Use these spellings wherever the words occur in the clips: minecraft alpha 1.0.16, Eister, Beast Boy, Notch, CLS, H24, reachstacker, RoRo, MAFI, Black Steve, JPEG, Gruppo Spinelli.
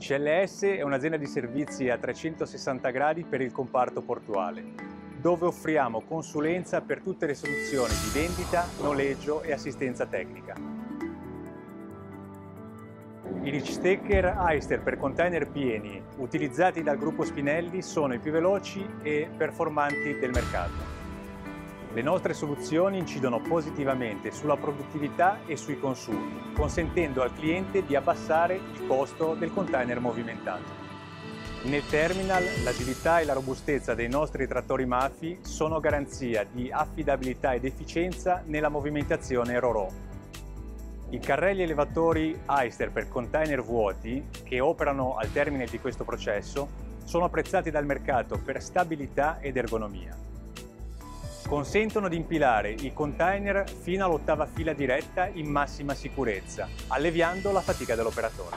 CLS è un'azienda di servizi a 360 gradi per il comparto portuale, dove offriamo consulenza per tutte le soluzioni di vendita, noleggio e assistenza tecnica. I reachstacker Eister per container pieni utilizzati dal gruppo Spinelli sono i più veloci e performanti del mercato. Le nostre soluzioni incidono positivamente sulla produttività e sui consumi, consentendo al cliente di abbassare il costo del container movimentato. Nel terminal, l'agilità e la robustezza dei nostri trattori MAFI sono garanzia di affidabilità ed efficienza nella movimentazione RoRo. I carrelli elevatori Eister per container vuoti, che operano al termine di questo processo, sono apprezzati dal mercato per stabilità ed ergonomia. Consentono di impilare i container fino all'ottava fila diretta in massima sicurezza, alleviando la fatica dell'operatore.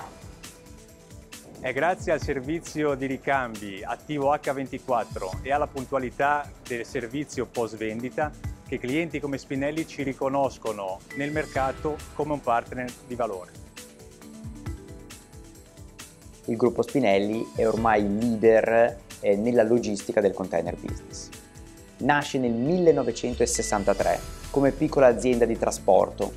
È grazie al servizio di ricambi attivo H24 e alla puntualità del servizio post vendita che clienti come Spinelli ci riconoscono nel mercato come un partner di valore. Il gruppo Spinelli è ormai leader nella logistica del container business. Nasce nel 1963 come piccola azienda di trasporto.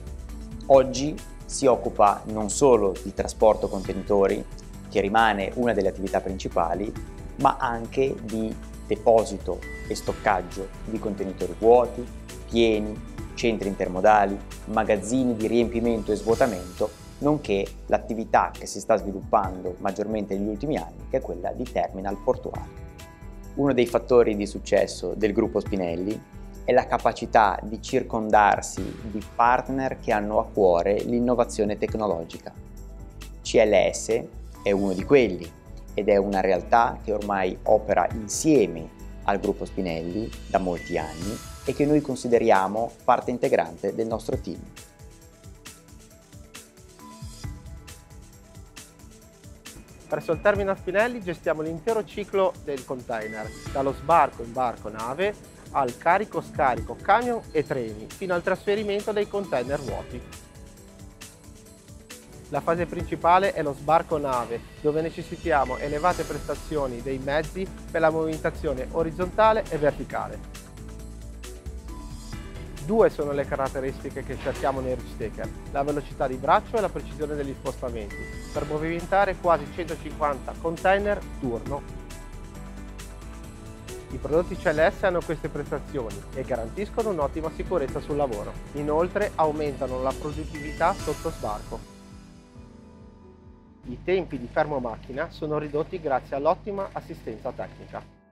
Oggi si occupa non solo di trasporto contenitori, che rimane una delle attività principali, ma anche di deposito e stoccaggio di contenitori vuoti, pieni, centri intermodali, magazzini di riempimento e svuotamento, nonché l'attività che si sta sviluppando maggiormente negli ultimi anni, che è quella di terminal portuali. Uno dei fattori di successo del gruppo Spinelli è la capacità di circondarsi di partner che hanno a cuore l'innovazione tecnologica. CLS è uno di quelli ed è una realtà che ormai opera insieme al gruppo Spinelli da molti anni e che noi consideriamo parte integrante del nostro team. Presso il terminal Spinelli gestiamo l'intero ciclo del container, dallo sbarco, imbarco, nave, al carico, scarico, camion e treni, fino al trasferimento dei container vuoti. La fase principale è lo sbarco nave, dove necessitiamo elevate prestazioni dei mezzi per la movimentazione orizzontale e verticale. Due sono le caratteristiche che cerchiamo nel reachstacker, la velocità di braccio e la precisione degli spostamenti, per movimentare quasi 150 container turno. I prodotti CLS hanno queste prestazioni e garantiscono un'ottima sicurezza sul lavoro. Inoltre aumentano la produttività sotto sbarco. I tempi di fermo macchina sono ridotti grazie all'ottima assistenza tecnica.